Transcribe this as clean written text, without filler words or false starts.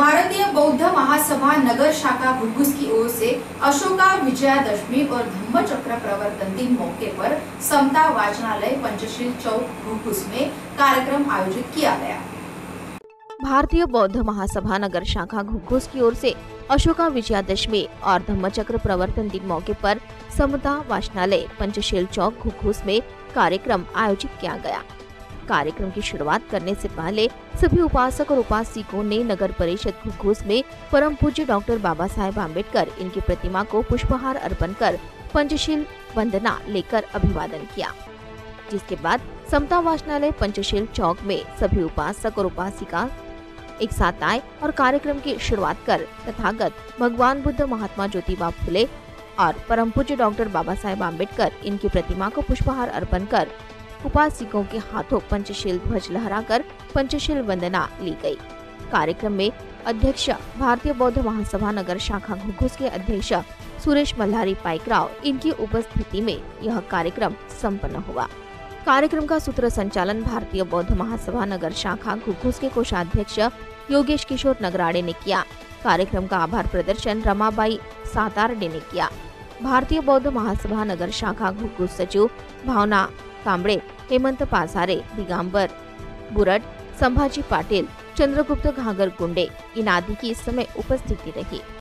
भारतीय बौद्ध महासभा नगर शाखा घुघुस की ओर से अशोका विजयादशमी और धम्मचक्र प्रवर्तन दिन मौके पर समता वाचनालय पंचशील चौक घुघुस में कार्यक्रम आयोजित किया गया। भारतीय बौद्ध महासभा नगर शाखा घुघुस की ओर से अशोका विजयादशमी और धम्मचक्र प्रवर्तन दिन मौके पर समता वाचनालय पंचशील चौक घुघुस में कार्यक्रम आयोजित किया गया। कार्यक्रम की शुरुआत करने से पहले सभी उपासक और उपासिकों ने नगर परिषद घुघुस में परम पूज्य डॉक्टर बाबा साहेब आम्बेडकर इनकी प्रतिमा को पुष्पहार अर्पण कर पंचशील वंदना लेकर अभिवादन किया, जिसके बाद समता वाचनालय पंचशील चौक में सभी उपासक और उपासिका एक साथ आए और कार्यक्रम की शुरुआत कर तथागत, भगवान बुद्ध, महात्मा ज्योतिबा फुले और परम पूज्य डॉक्टर बाबा साहेब आम्बेडकर इनकी प्रतिमा को पुष्पहार अर्पण कर उपासिकों के हाथों पंचशील ध्वज लहराकर पंचशील वंदना ली गई। कार्यक्रम में अध्यक्ष भारतीय बौद्ध महासभा नगर शाखा घुघुस के अध्यक्ष सुरेश मल्हारी पाइकराव इनकी उपस्थिति में यह कार्यक्रम संपन्न हुआ। कार्यक्रम का सूत्र संचालन भारतीय बौद्ध महासभा नगर शाखा घुघुस के कोषाध्यक्ष योगेश किशोर नगराड़े ने किया। कार्यक्रम का आभार प्रदर्शन रमाबाई सातारडे ने किया। भारतीय बौद्ध महासभा नगर शाखा घुघुस सचिव भावना कांबळे, हेमंत पासारे, दिगांबर भुरट, संभाजी पाटील, चंद्रगुप्त घाघर कुंडे इन आदि की इस समय उपस्थिति रही।